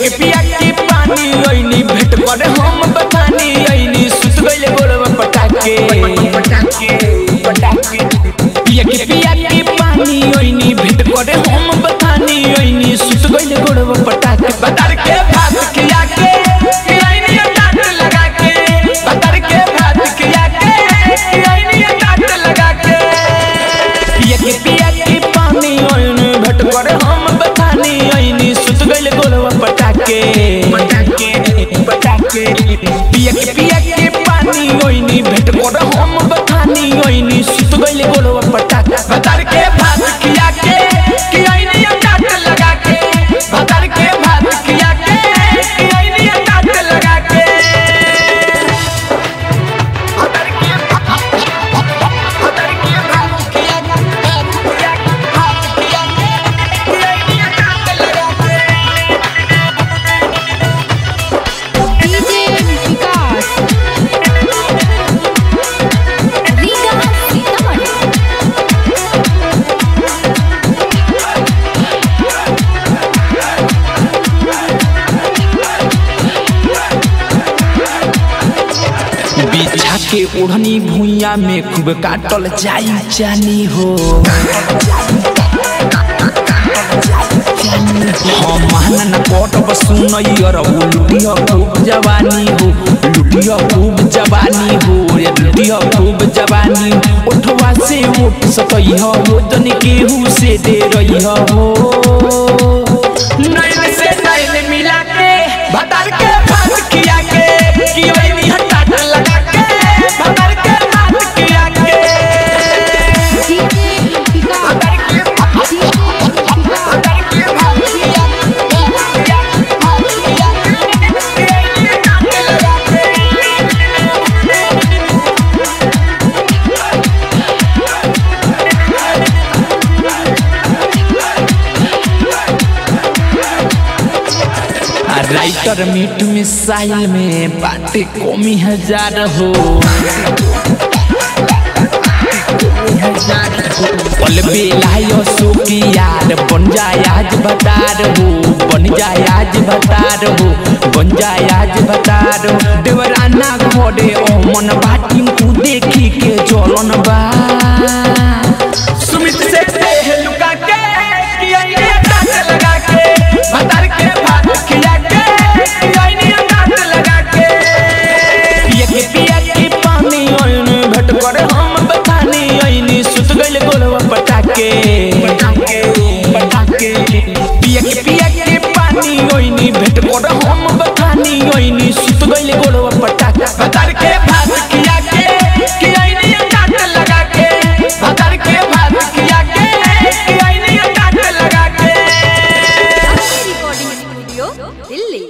एक पिया के पानी आईनी भेट पर हम बथानी आईनी सुत गइले गोलवा पटाके पटाके पटाके एक पिया के पानी आईनी भेट पर हम बथानी आईनी सुत गइले गोलवा पटाके बदर के भात खिया के आईनी डांट लगा के बदर के भात खिया के आईनी डांट लगा के एक पिया के पानी आईनी भेट पर हम बथानी आईनी सुत गइले गोलवा पटाके पटाके पिया के पानी ओइनी भेट पर हम बथानी ओइनी सुत गइले गोलवा पटाके भतर के भात खिया के कि ओइनी डांट लगा के भतर के भात खिया के कि ओइनी डांट लगा के भतर के भात खिया के ओइनी डांट लगा के बिछा के ओढ़नी भुइया में खूब काटल जाई जानी हो हम महना कटब सुनई और लुटिया खूब जवानी हो लुटिया खूब जवानी हो लुटिया खूब जवानी उठवा से उठ सकई हो तन केहू से दे रही हो नैन से नैन मिला के भतर के भात खिया के कि ओइनी डांट लगा के भतर के भात खिया के राइटर मीट मिसाइल में बातें कमी हजार हो पल बेलायो सोकी यार बन जाए आज भतार हो बन जाए आज भतार हो बन जाए आज भतार हो देवराना घोड़े ओ मन बाटी को देखी के चलन बा सुमित से देह लुका के कि आईने डांट लगा के भतार के भात खिया के भतर के भात खिया के कि ओइनी डांट लगा के भतर के भात खिया के कि ओइनी डांट लगा के। Recording studio Delhi.